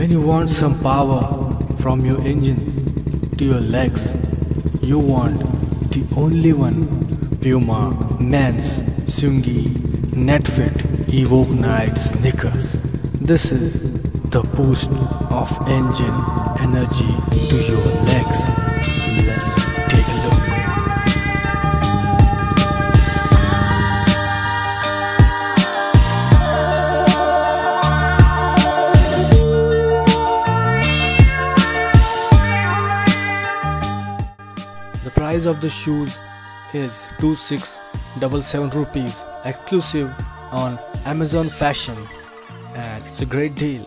When you want some power from your engine to your legs, you want the only one, Puma Mens Tsugi Netfit Evoknit Sneakers. This is the boost of engine energy to your legs. Let's take a look. The price of the shoes is 2677 rupees, exclusive on Amazon Fashion, and it's a great deal.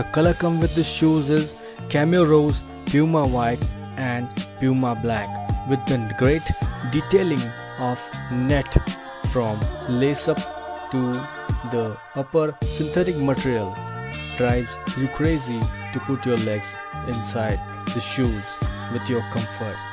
The color come with the shoes is Cameo Rose, Puma White and Puma Black, with the great detailing of net from lace up to the upper synthetic material. Drives you crazy to put your legs inside the shoes with your comfort.